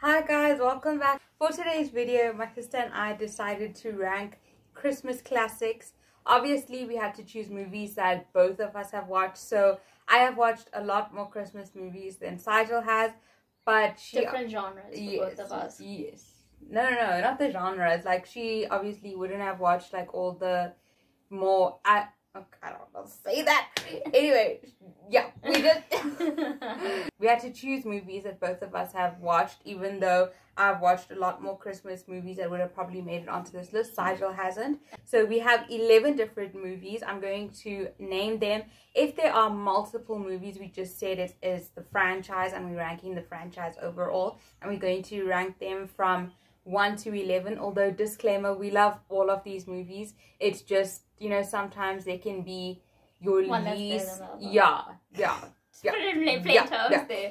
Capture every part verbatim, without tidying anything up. Hi guys, welcome back. For today's video, my sister and I decided to rank Christmas classics. Obviously, we had to choose movies that both of us have watched. So I have watched a lot more Christmas movies than Sajal has, but she different genres for yes, both of us. Yes. No, no, no, not the genres. Like she obviously wouldn't have watched like all the more. At, I don't want to say that. Anyway, yeah, we just we had to choose movies that both of us have watched, even though I've watched a lot more Christmas movies that would have probably made it onto this list. Sigel hasn't. So we have eleven different movies. I'm going to name them. If there are multiple movies, we just said it is the franchise and we're ranking the franchise overall. And we're going to rank them from one to eleven, although disclaimer, we love all of these movies. It's just, you know, sometimes they can be your one least yeah yeah yeah, yeah, yeah, yeah.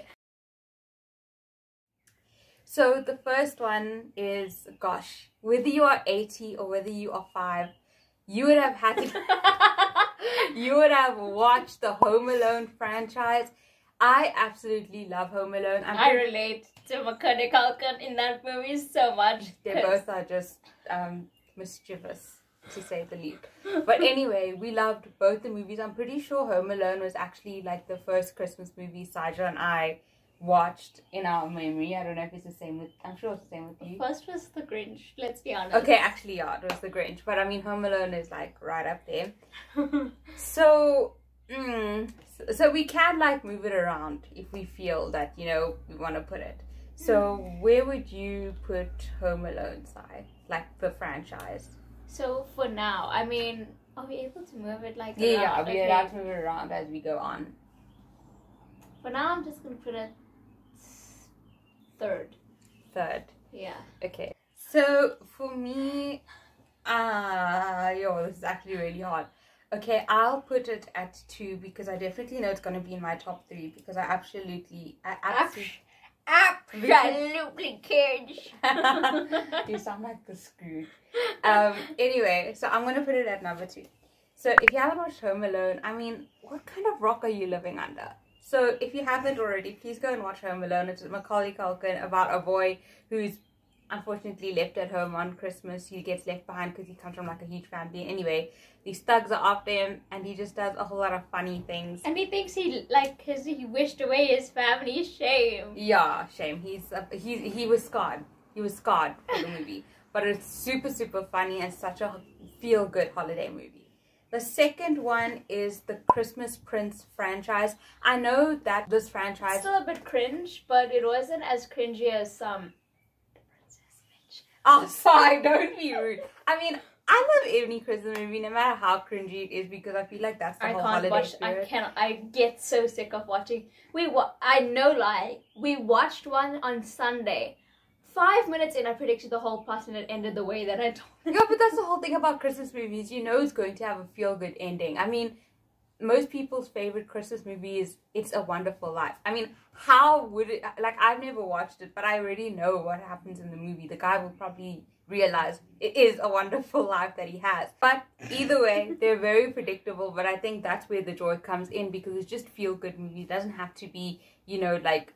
So the first one is, gosh, whether you are eighty or whether you are five, you would have had to you would have watched the Home Alone franchise. I absolutely love Home Alone. I'm I relate to Macaulay Culkin in that movie so much. They both are just um, mischievous, to say the least. But anyway, we loved both the movies. I'm pretty sure Home Alone was actually like the first Christmas movie Sajal and I watched in our memory. I don't know if it's the same with... I'm sure it's the same with you. First was The Grinch, let's be honest. Okay, actually, yeah, it was The Grinch. But I mean, Home Alone is like right up there. So... Mm, so we can like move it around if we feel that, you know, we want to put it. So mm. where would you put Home Alone, side like the franchise? So for now, I mean, are we able to move it like yeah, yeah we're okay. allowed to move it around as we go on. For now, I'm just gonna put it third. Third. Yeah. Okay. So for me, ah, uh, yo, this is actually really hard. Okay, I'll put it at two because I definitely know it's going to be in my top three because I absolutely... I absolutely... Absolutely cringe. You sound like the Scrooge. Um, anyway, so I'm going to put it at number two. So if you haven't watched Home Alone, I mean, what kind of rock are you living under? So if you haven't already, please go and watch Home Alone. It's with Macaulay Culkin about a boy who's unfortunately left at home on Christmas. He gets left behind because he comes from like a huge family. Anyway, these thugs are after him and he just does a whole lot of funny things, and he thinks he like his he wished away his family shame. Yeah, shame. He's uh, he, he was scarred he was scarred for the movie, but it's super super funny and such a feel-good holiday movie. The second one is the Christmas Prince franchise. I know that this franchise it's still a bit cringe, but it wasn't as cringy as some um, Oh, sorry, don't be rude. I mean, I love any Christmas movie, no matter how cringy it is, because I feel like that's the I whole can't holiday watch, spirit. I cannot. I get so sick of watching. We, wa I no lie, we watched one on Sunday. Five minutes in, I predicted the whole plot, and it ended the way that I told. Yeah, but that's the whole thing about Christmas movies. You know, it's going to have a feel-good ending. I mean, most people's favorite Christmas movie is It's a Wonderful Life. I mean, how would it... Like, I've never watched it, but I already know what happens in the movie. The guy will probably realize it is a wonderful life that he has. But either way, they're very predictable, but I think that's where the joy comes in because it's just feel-good movie. It doesn't have to be, you know, like,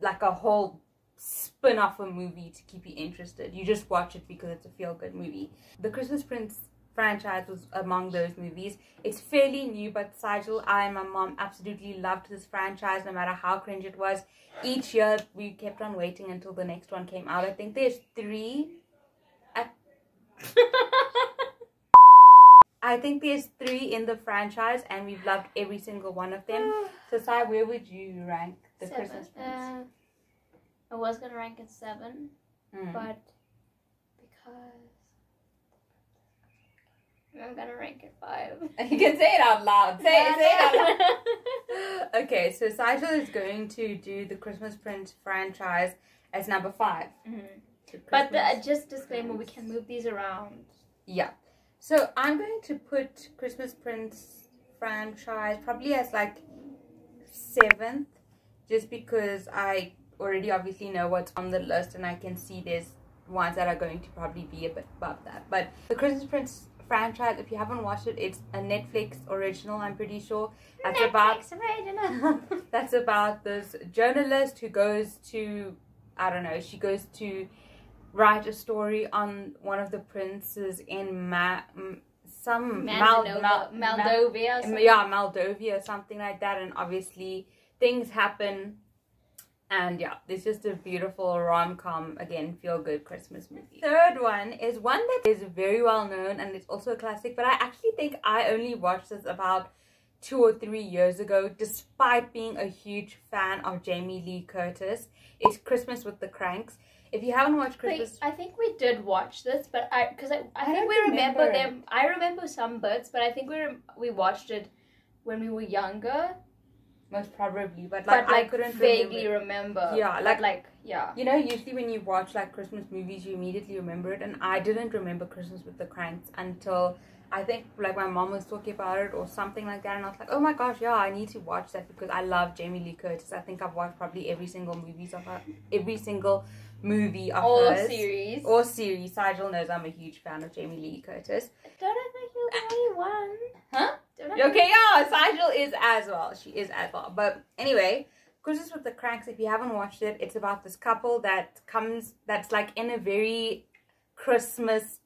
like a whole spin-off of a movie to keep you interested. You just watch it because it's a feel-good movie. The Christmas Prince franchise was among those movies. It's fairly new, but Sajal, I and my mom absolutely loved this franchise no matter how cringe it was. Each year we kept on waiting until the next one came out. I think there's three. I, I think there's three in the franchise and we've loved every single one of them. So Sai, where would you rank the seven. Christmas Prince? Uh, I was gonna rank it seven, mm. but because I'm gonna rank it five. You can say it out loud. Say it, say it out loud. Okay, so Sajal is going to do the Christmas Prince franchise as number five. Mm-hmm. the but the, just disclaimer, Prince. We can move these around. Yeah. So I'm going to put Christmas Prince franchise probably as like seventh, just because I already obviously know what's on the list and I can see there's ones that are going to probably be a bit above that. But the Christmas Prince franchise, if you haven't watched it, it's a Netflix original, I'm pretty sure. That's Netflix about original. That's about this journalist who goes to I don't know, she goes to write a story on one of the princes in Ma some Mal Mal Moldovia. Mal yeah, Moldovia, something like that. And obviously things happen. And yeah, this is just a beautiful rom-com, again, feel-good Christmas movie. Third one is one that is very well known and it's also a classic, but I actually think I only watched this about two or three years ago, despite being a huge fan of Jamie Lee Curtis. It's Christmas with the Kranks. If you haven't watched Christmas... Wait, I think we did watch this, but I... Because I, I, I think we remember, remember them. I remember some bits, but I think we, we watched it when we were younger. Most probably, but like, but like I couldn't vaguely remember. remember. Yeah, like, like, yeah. You know, usually when you watch like Christmas movies, you immediately remember it. And I didn't remember Christmas with the Kranks until I think like my mom was talking about it or something like that. And I was like, oh my gosh, yeah, I need to watch that because I love Jamie Lee Curtis. I think I've watched probably every single movie of her, every single movie of or hers. Or series. Or series. Sigel knows I'm a huge fan of Jamie Lee Curtis. Don't I think you're the only one? Huh? Okay, yeah, Sajal is as well. She is as well. But anyway, Christmas with the Kranks, if you haven't watched it, it's about this couple that comes, that's like in a very Christmas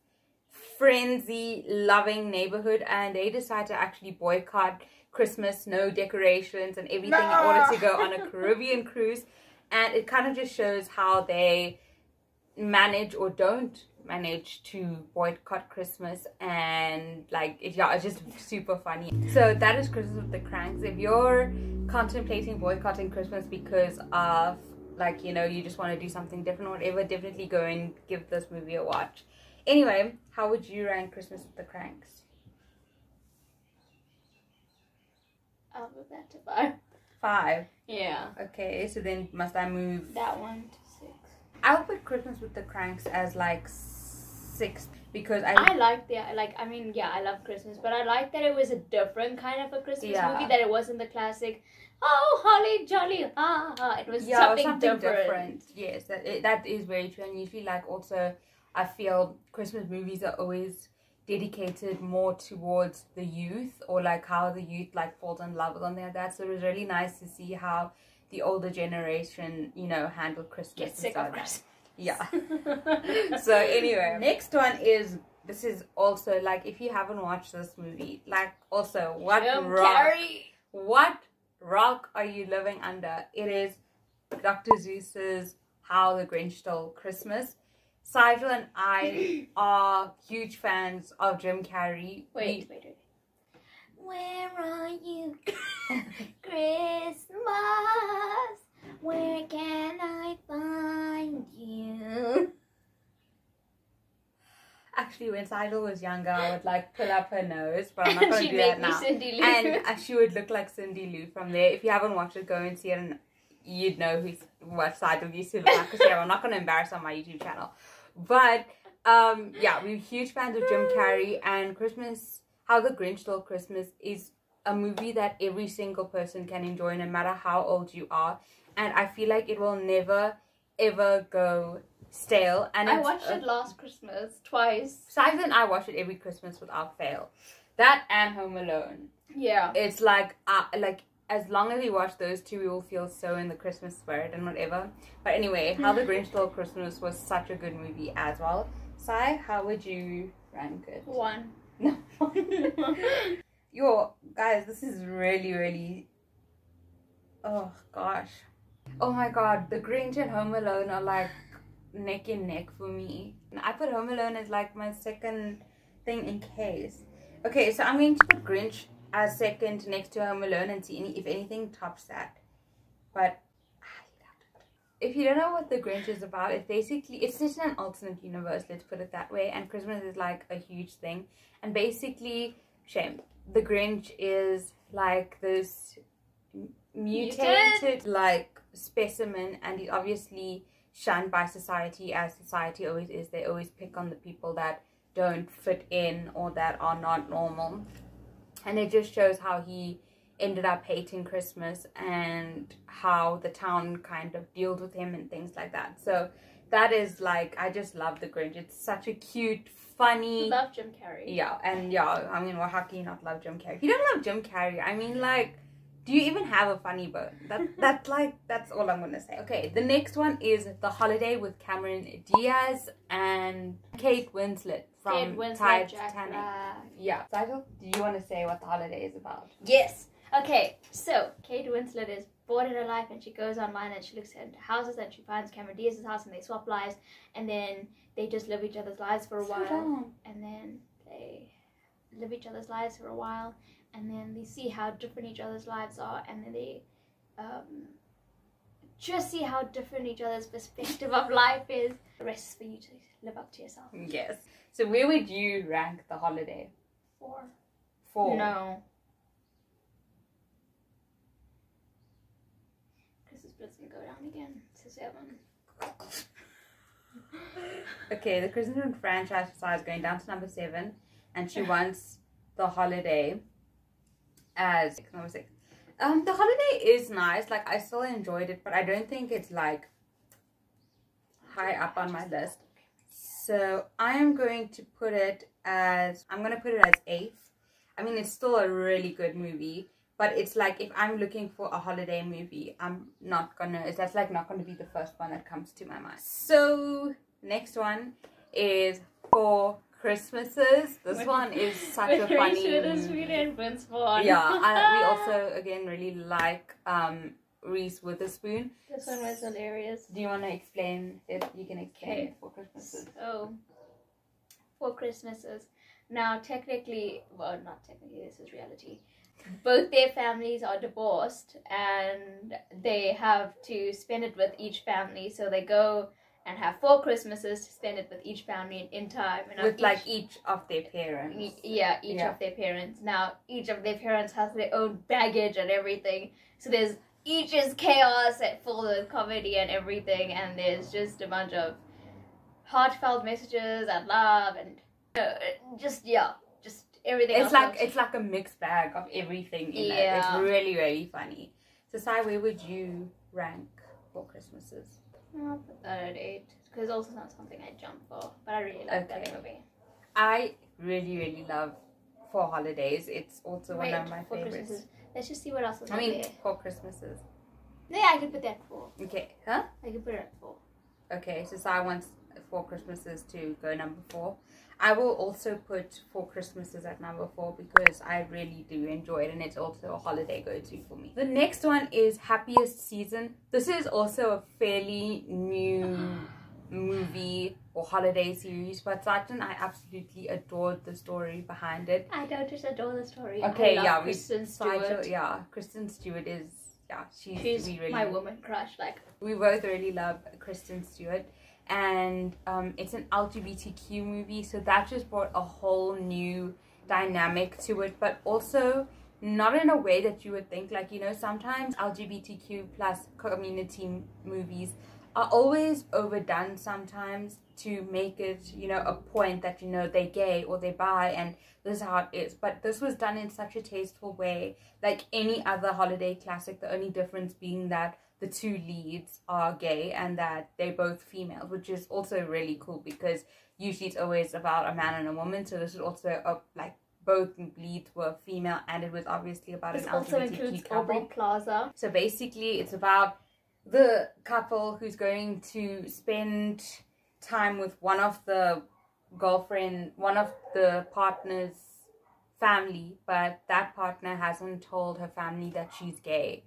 frenzy loving neighborhood, and they decide to actually boycott Christmas, no decorations and everything no. in order to go on a Caribbean cruise. And it kind of just shows how they manage or don't managed to boycott Christmas, and like it, yeah, it's just super funny. So that is Christmas with the Kranks. If you're contemplating boycotting Christmas because of like, you know, you just want to do something different or whatever, definitely go and give this movie a watch. Anyway, how would you rank Christmas with the Kranks? I'll move that to five. Five? Yeah. Okay, so then must I move that one to six? I'll put Christmas with the Kranks as like sixth because I I like the like I mean yeah I love Christmas, but I like that it was a different kind of a Christmas yeah. movie, that it wasn't the classic oh holly jolly ha ha, it was yeah, something, something different. different. Yes, that it, that is very true, and usually like also I feel Christmas movies are always dedicated more towards the youth or like how the youth like falls in love with something like that. So it was really nice to see how the older generation, you know, handle Christmas. Get sick of Christmas. Yeah. So anyway, next one is, this is also like, if you haven't watched this movie, like also what Jim rock, Carrey. what rock are you living under? It is Doctor Seuss's How the Grinch Stole Christmas. Sajal and I are huge fans of Jim Carrey. Wait, we, wait, wait. Where are you? Christmas, where can I find you? Actually, when Sigel was younger, I would like pull up her nose, but I'm not going to do that now. Cindy Lou. And uh, she would look like Cindy Lou from there. If you haven't watched it, go and see it, and you'd know who's, what Sigel used to look like. Because yeah, I'm not going to embarrass her on my YouTube channel. But um, yeah, we're huge fans of Jim Carrey, and Christmas. How the Grinch Stole Christmas is a movie that every single person can enjoy no matter how old you are, and I feel like it will never ever go stale. And I watched uh, it last Christmas twice. Sajal and I watch it every Christmas without fail. That and Home Alone. Yeah. It's like uh, like as long as we watch those two, we will feel so in the Christmas spirit and whatever. But anyway, How the Grinch Stole Christmas was such a good movie as well. Sai, how would you rank it? One. No. Yo, guys, this is really, really... Oh, gosh. Oh, my God. The Grinch and Home Alone are, like, neck and neck for me. I put Home Alone as, like, my second thing in case. Okay, so I'm going to put Grinch as second next to Home Alone and see any, if anything tops that. But... If you don't know what The Grinch is about, it's basically, it's just an alternate universe, let's put it that way. And Christmas is like a huge thing. And basically, shame. The Grinch is like this mutated, mutated like specimen, and he's obviously shunned by society, as society always is. They always pick on the people that don't fit in or that are not normal. And it just shows how he ended up hating Christmas and how the town kind of deals with him and things like that. So that is like, I just love The Grinch. It's such a cute, funny... Love Jim Carrey. Yeah, and yeah, I mean, well, how can you not love Jim Carrey? If you don't love Jim Carrey, I mean, like, Do you even have a funny bone? That, that's like, that's all I'm going to say. Okay, the next one is The Holiday with Cameron Diaz and Kate Winslet from Titanic. Yeah. Sajal, do you want to say what The Holiday is about? Yes. Okay, so Kate Winslet is bored in her life and she goes online and she looks at houses and she finds Cameron Diaz's house and they swap lives and then they just live each other's lives for a while. So and then they live each other's lives for a while. And then they see how different each other's lives are, and then they um, just see how different each other's perspective of life is. The rest is for you to live up to yourself. Yes. So where would you rank The Holiday? Four. Four? No. Christmas Prince can go down again. So seven. Okay, the Christmas Prince franchise is going down to number seven, and she wants The Holiday as number six. Um the Holiday is nice, like I still enjoyed it, but I don't think it's like high up on my list, so I am going to put it as I'm going to put it as eight. I mean, it's still a really good movie, but it's like if I'm looking for a holiday movie, I'm not gonna it's that's like not gonna be the first one that comes to my mind. So next one is Four Christmases. This with, one is such a funny movie. Yeah, and we also again really like um, Reese Witherspoon. This one was hilarious. Do you want to explain it? You can explain okay. Four Christmases. Oh, Four Christmases. Now, technically, well, not technically, this is reality. Both their families are divorced, and they have to spend it with each family. So they go and have four Christmases to spend it with each family in time. And with each, like each of their parents. E yeah, each yeah. of their parents. Now, each of their parents has their own baggage and everything. So there's, each is chaos and full of comedy and everything. And there's just a bunch of heartfelt messages and love and you know, just, yeah, just everything. It's like, it's like a mixed bag of everything in yeah. it. It's really, really funny. So, Sai, where would you rank Four Christmases? I'll put that at eight because it's also not something I jump for, but I really love okay. that movie. I really, really love Four Holidays. It's also Wait, one of my favorites. Let's just see what else is I mean, there. Four Christmases. Yeah, I could put that at four. Okay, huh? I could put it at four. Okay, so Sai wants Four Christmases to go number four. I will also put Four Christmases at number four because I really do enjoy it, and it's also a holiday go-to for me. The next one is Happiest Season. This is also a fairly new movie or holiday series, but Sajal, I absolutely adored the story behind it. I don't just adore the story. Okay, I yeah, love Kristen Stewart. Sajal, yeah, Kristen Stewart is yeah, she's, she's we really, my woman crush. Like we both really love Kristen Stewart. And um, it's an L G B T Q movie, so that just brought a whole new dynamic to it, but also not in a way that you would think. Like, you know, sometimes L G B T Q plus community movies are always overdone sometimes to make it, you know, a point that, you know, they're gay or they're bi and this is how it is. But this was done in such a tasteful way, like any other holiday classic, the only difference being that the two leads are gay and that they're both female, which is also really cool because usually it's always about a man and a woman. So this is also a, like both leads were female, and it was obviously about this an also L G B T Q includes couple. Aubrey Plaza. So basically, it's about the couple who's going to spend time with one of the girlfriend, one of the partner's family, but that partner hasn't told her family that she's gay.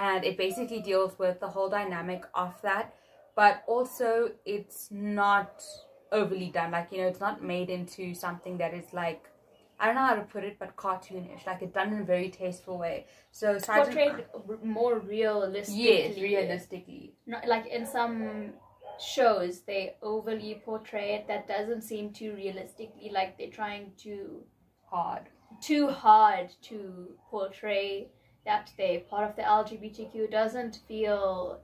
And it basically deals with the whole dynamic of that. But also, it's not overly done. Like, you know, it's not made into something that is like, I don't know how to put it, but cartoonish. Like, it's done in a very tasteful way. So, it's portrayed more realistically. Yes, realistically. Not, like, in some shows, they overly portray it. That doesn't seem too realistically. Like, they're trying too hard. Too hard to portray that they part of the L G B T Q doesn't feel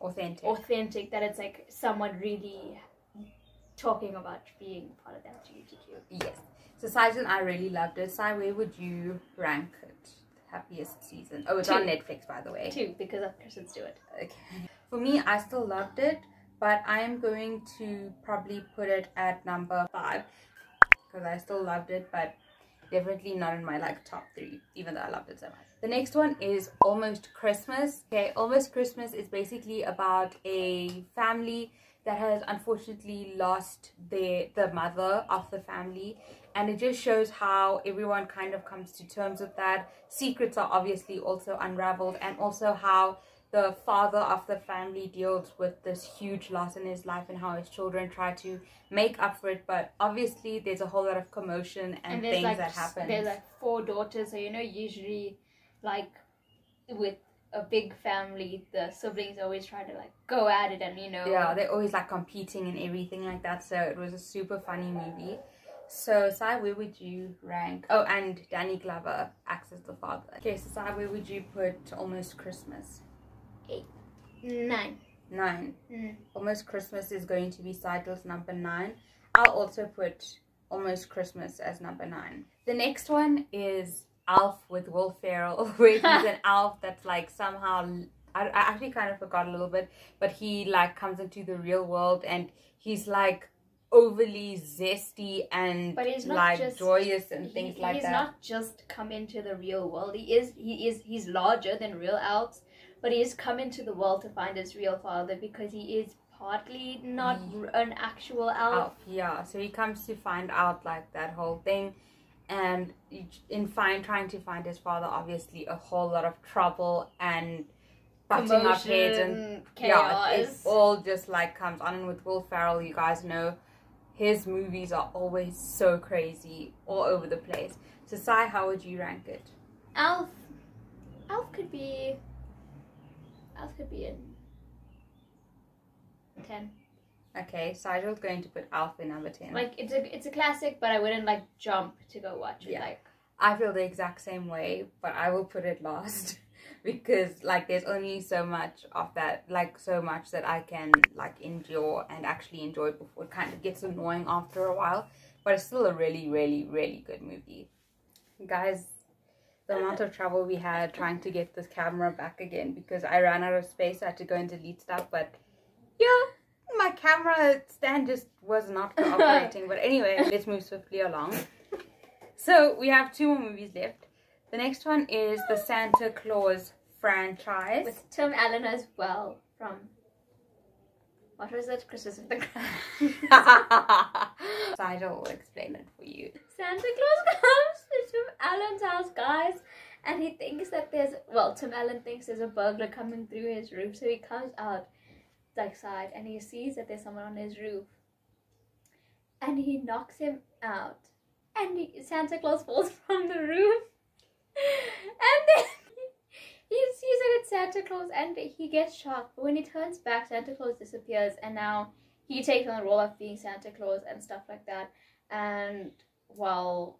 authentic. Authentic that it's like someone really talking about being part of the L G B T Q. Yes. So Sajal, I really loved it. Sai, where would you rank it? Happiest Season. Oh, it's Two. on Netflix, by the way. Two, because of Kristen Stewart. Okay. For me, I still loved it, but I am going to probably put it at number five because I still loved it, but definitely not in my like top three, even though I loved it so much. The next one is Almost Christmas. Okay, Almost Christmas is basically about a family that has unfortunately lost their the mother of the family, and it just shows how everyone kind of comes to terms with that. Secrets are obviously also unraveled, and also how the father of the family deals with this huge loss in his life and how his children try to make up for it. But obviously there's a whole lot of commotion and, and things like, that happen. There's like four daughters, so you know usually like with a big family the siblings always try to like go at it, and you know, yeah, they're always like competing and everything like that. So it was a super funny movie. So Sai, where would you rank? Oh, and Danny Glover acts as the father. Okay, so Sai, where would you put Almost Christmas? Eight. Nine. Nine. Mm. Almost Christmas is going to be Sigel's number nine. I'll also put Almost Christmas as number nine. The next one is Elf with Will Ferrell, where he's an elf that's like somehow, I, I actually kind of forgot a little bit, but he like comes into the real world and he's like overly zesty and but he's not like just, joyous and he, things he, like he's that. He's not just come into the real world. He is, he is, he's larger than real elves, but he has come into the world to find his real father because he is partly not an actual elf. elf. Yeah, so he comes to find out like that whole thing. And in find, trying to find his father, obviously a whole lot of trouble and butting Emotion, up heads and chaos. Yeah, it, it all just like comes on. And with Will Ferrell, you guys know, his movies are always so crazy, all over the place. So Sai, how would you rank it? Elf, Elf could be, Elf could be in ten. Okay, Sajal's going to put Elf in number ten. Like, it's a it's a classic, but I wouldn't, like, jump to go watch it. Yeah. Like, I feel the exact same way, but I will put it last. Because, like, there's only so much of that, like, so much that I can, like, endure and actually enjoy before it kind of gets annoying after a while. But it's still a really, really, really good movie. Guys, the amount of trouble we had trying to get this camera back again, because I ran out of space, I had to go and delete stuff, but, yeah. My camera stand just was not cooperating. But anyway, let's move swiftly along. So we have two more movies left. The next one is the Santa Claus franchise. With Tim Allen as well from... What was that? Christmas with the Kranks. Sigel will explain it for you. Santa Claus comes to Tim Allen's house, guys. And he thinks that there's... Well, Tim Allen thinks there's a burglar coming through his room. So he comes out like side and he sees that there's someone on his roof and he knocks him out, and he, Santa Claus falls from the roof and then he, he sees that it's Santa Claus and he gets shocked, but when he turns back Santa Claus disappears and now he takes on the role of being Santa Claus and stuff like that. And well,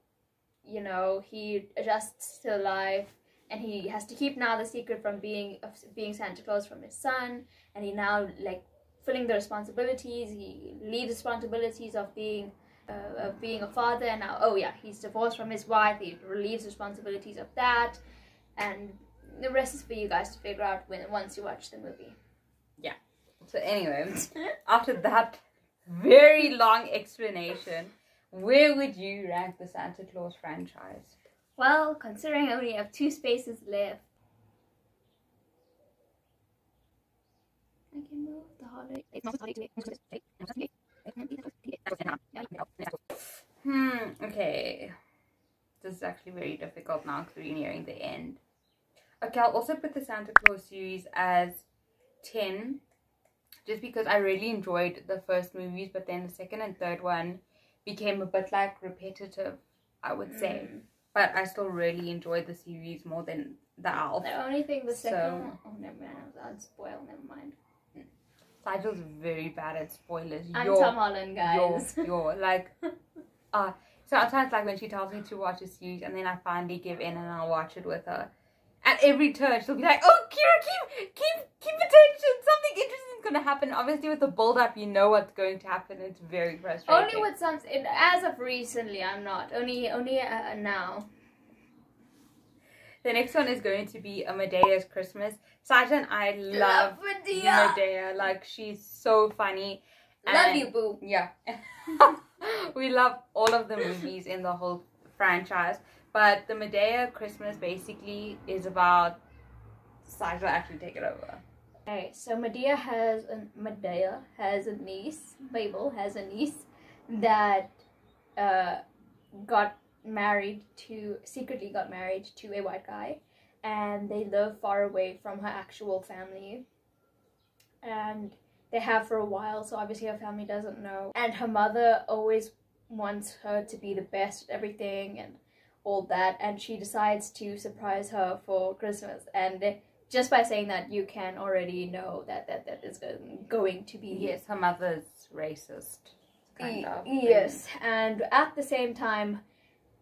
you know, he adjusts to life. And he has to keep now the secret from being of being Santa Claus from his son, and he now like filling the responsibilities. He leaves responsibilities of being uh, of being a father, and now oh yeah, he's divorced from his wife. He relieves responsibilities of that, and the rest is for you guys to figure out when once you watch the movie. Yeah. So anyway, after that very long explanation, where would you rank the Santa Claus franchise? Well, considering I only have two spaces left, I can move the holiday. Hmm, okay. This is actually very difficult now because we're nearing the end. Okay, I'll also put the Santa Claus series as ten, just because I really enjoyed the first movies, but then the second and third one became a bit like repetitive, I would say. Mm. But I still really enjoyed the series more than the Elf. The only thing the second so, one... Oh, never mind. I was unspoiled. Never mind. Sigel's very bad at spoilers. I'm you're, Tom Holland, guys. You're, you're like... uh, sometimes, like, when she tells me to watch a series and then I finally give in and I'll watch it with her. At every turn, she'll be like, oh, Kira, keep, keep, keep attention. Something interesting's going to happen. Obviously, with the build-up, you know what's going to happen. It's very frustrating. Only with some... It, as of recently, I'm not. Only only uh, now. The next one is going to be a Medea's Christmas. Sajal and I love, love Madea. Madea. Like, she's so funny. And love you, boo. Yeah. We love all of the movies in the whole franchise, but the Madea Christmas basically is about Sajal actually take it over. Alright, so Madea has a Madea has a niece, Mabel has a niece that uh, got married to secretly got married to a white guy, and they live far away from her actual family, and they have for a while, so obviously her family doesn't know, and her mother always wants her to be the best at everything and all that, and she decides to surprise her for Christmas, and just by saying that you can already know that that, that is going to be... Yes, her mother's racist, kind of. Yes, and at the same time,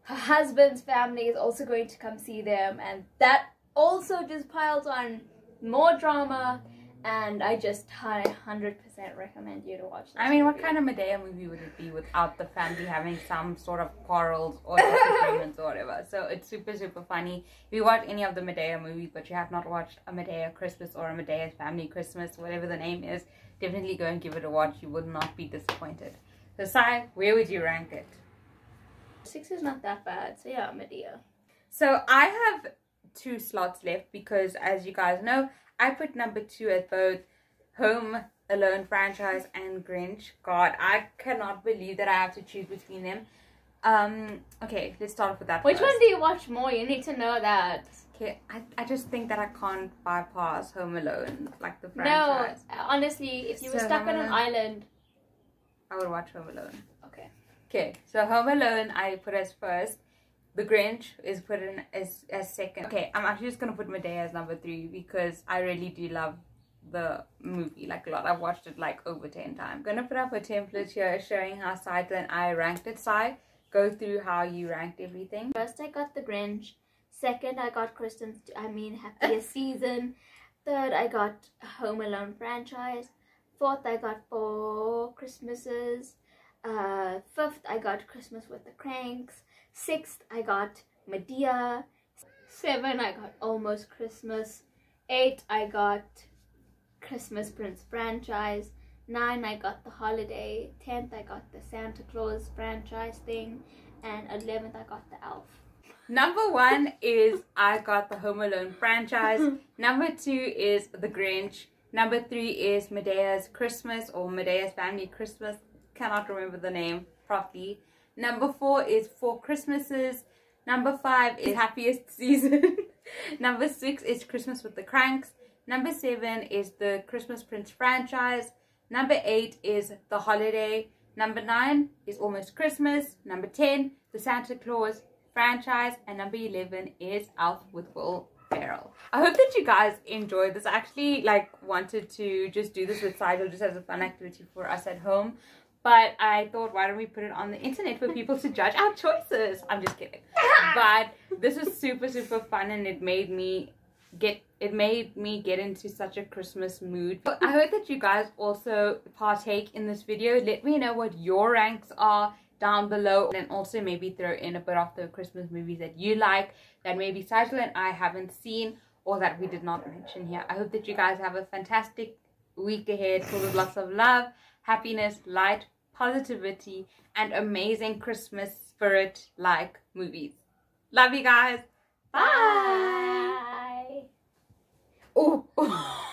her husband's family is also going to come see them, and that also just piles on more drama, and I just one hundred percent recommend you to watch this I mean, movie. What kind of Madea movie would it be without the family having some sort of quarrels or disagreements or whatever? So it's super, super funny. If you watch any of the Madea movies, but you have not watched a Madea Christmas or a Madea Family Christmas, whatever the name is, definitely go and give it a watch. You would not be disappointed. So, Sai, where would you rank it? Six is not that bad, so yeah, Madea. So I have two slots left because, as you guys know, I put number two as both Home Alone franchise and Grinch. God, I cannot believe that I have to choose between them. Um, okay, let's start off with that. Which first. One do you watch more? You need to know that. Okay, I, I just think that I can't bypass Home Alone, like the franchise. No, honestly, if you were so stuck Home on Alone, an island, I would watch Home Alone. Okay. Okay, so Home Alone I put as first. The Grinch is put in as, as second. Okay, I'm actually just going to put Madea as number three because I really do love the movie, like, a lot. I've watched it, like, over ten times. I'm going to put up a template here showing how Sajal and I ranked it. Sai, go through how you ranked everything. First, I got The Grinch. Second, I got Kristen, I mean, Happiest Season. Third, I got Home Alone franchise. Fourth, I got Four Christmases. Uh, fifth, I got Christmas with the Kranks. Sixth, I got Madea. Seven, I got Almost Christmas. Eight, I got Christmas Prince franchise. Nine, I got The Holiday. Tenth, I got the Santa Claus franchise thing. And eleventh, I got the Elf. Number one is I got the Home Alone franchise. Number two is The Grinch. Number three is Madea's Christmas or Madea's Family Christmas. Cannot remember the name properly. Number four is Four Christmases. Number five is Happiest Season. Number six is Christmas with the Kranks. Number seven is the Christmas Prince franchise. Number eight is The Holiday. Number nine is Almost Christmas. Number ten, the Santa Claus franchise. And number eleven is Elf with Will Ferrell. I hope that you guys enjoyed this. I actually, like, wanted to just do this with Sajal just as a fun activity for us at home. But I thought, why don't we put it on the internet for people to judge our choices? I'm just kidding. But this was super, super fun, and it made me get it made me get into such a Christmas mood. But I hope that you guys also partake in this video. Let me know what your ranks are down below, and also maybe throw in a bit of the Christmas movies that you like that maybe Sajal and I haven't seen or that we did not mention here. I hope that you guys have a fantastic week ahead full of lots of love, happiness, light, positivity, and amazing Christmas spirit-like movies. Love you guys. Bye. Bye. Oh.